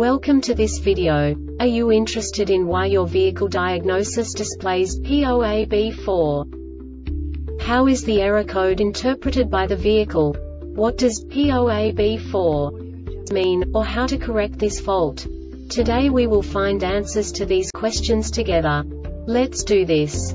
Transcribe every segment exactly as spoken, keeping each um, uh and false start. Welcome to this video. Are you interested in why your vehicle diagnosis displays P zero A B four? How is the error code interpreted by the vehicle? What does P zero A B four mean, or how to correct this fault? Today we will find answers to these questions together. Let's do this.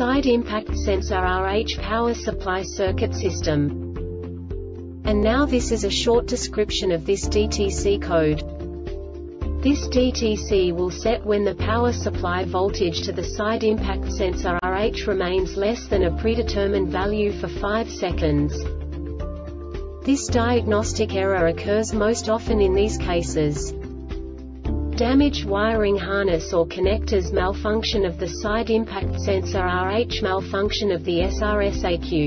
side impact sensor R H power supply circuit system. And now this is a short description of this D T C code. This D T C will set when the power supply voltage to the side impact sensor R H remains less than a predetermined value for five seconds. This diagnostic error occurs most often in these cases: damaged wiring harness or connectors, malfunction of the side impact sensor R H, malfunction of the S R S E C U.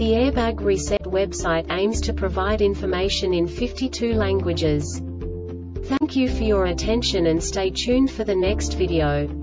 The Airbag Reset website aims to provide information in fifty-two languages. Thank you for your attention and stay tuned for the next video.